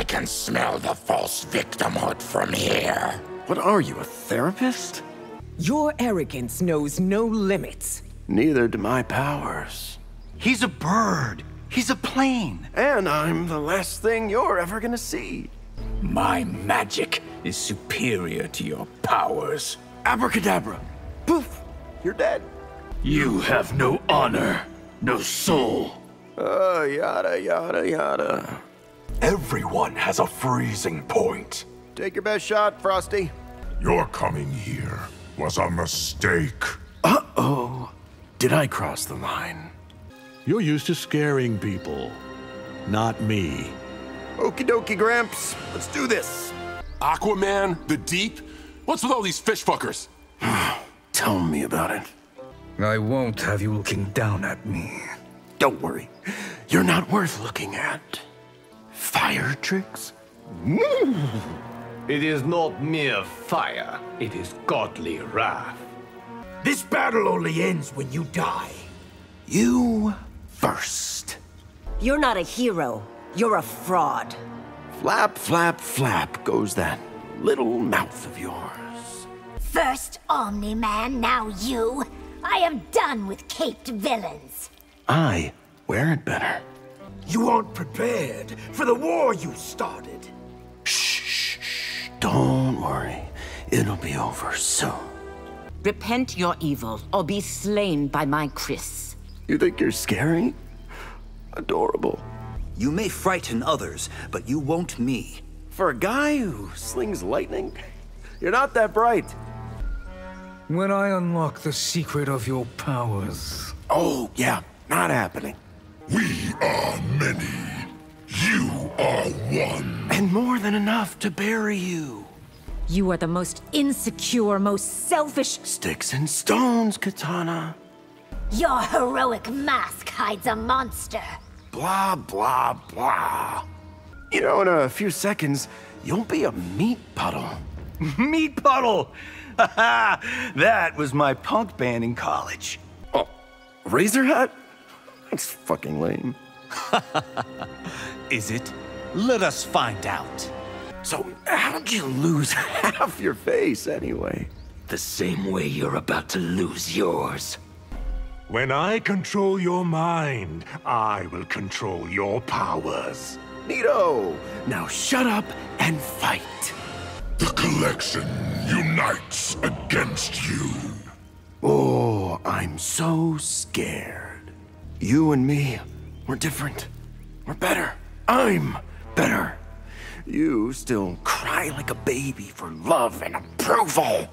I can smell the false victimhood from here. What are you, a therapist? Your arrogance knows no limits. Neither do my powers. He's a bird. He's a plane. And I'm the last thing you're ever gonna see. My magic is superior to your powers. Abracadabra. Poof, you're dead. You have no honor, no soul. Yada, yada, yada. Everyone has a freezing point. Take your best shot, Frosty. Your coming here was a mistake. Uh-oh. Did I cross the line? You're used to scaring people, not me. Okie dokie, Gramps. Let's do this. Aquaman, the deep? What's with all these fish fuckers? Tell me about it. I won't have you looking down at me. Don't worry. You're not worth looking at. Fire tricks? It is not mere fire. It is godly wrath. This battle only ends when you die. You first. You're not a hero. You're a fraud. Flap, flap, flap goes that little mouth of yours. First Omni-Man, now you. I am done with caped villains. I wear it better. You aren't prepared for the war you started. Shh, shh, shh. Don't worry. It'll be over soon. Repent your evil or be slain by my Chris. You think you're scary? Adorable. You may frighten others, but you won't me. For a guy who slings lightning, you're not that bright. When I unlock the secret of your powers... Oh, yeah, not happening. We are many. You are one. And more than enough to bury you. You are the most insecure, most selfish... Sticks and stones, Katana. Your heroic mask hides a monster. Blah, blah, blah. You know, in a few seconds, you'll be a meat puddle. Meat puddle? That was my punk band in college. Oh, Razor Hat? That's fucking lame. Is it? Let us find out. So how'd you lose half your face anyway? The same way you're about to lose yours. When I control your mind, I will control your powers. Neato! Now shut up and fight. The collection unites against you. Oh, I'm so scared. You and me, we're different. We're better. I'm better. You still cry like a baby for love and approval.